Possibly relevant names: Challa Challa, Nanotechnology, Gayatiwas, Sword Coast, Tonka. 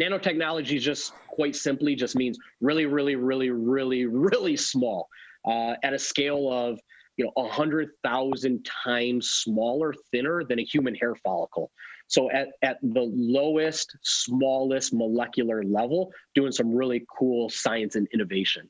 Nanotechnology just quite simply just means really, really, really, really, really small, at a scale of 100,000 times smaller, thinner than a human hair follicle. So at the lowest, smallest molecular level, doing some really cool science and innovation.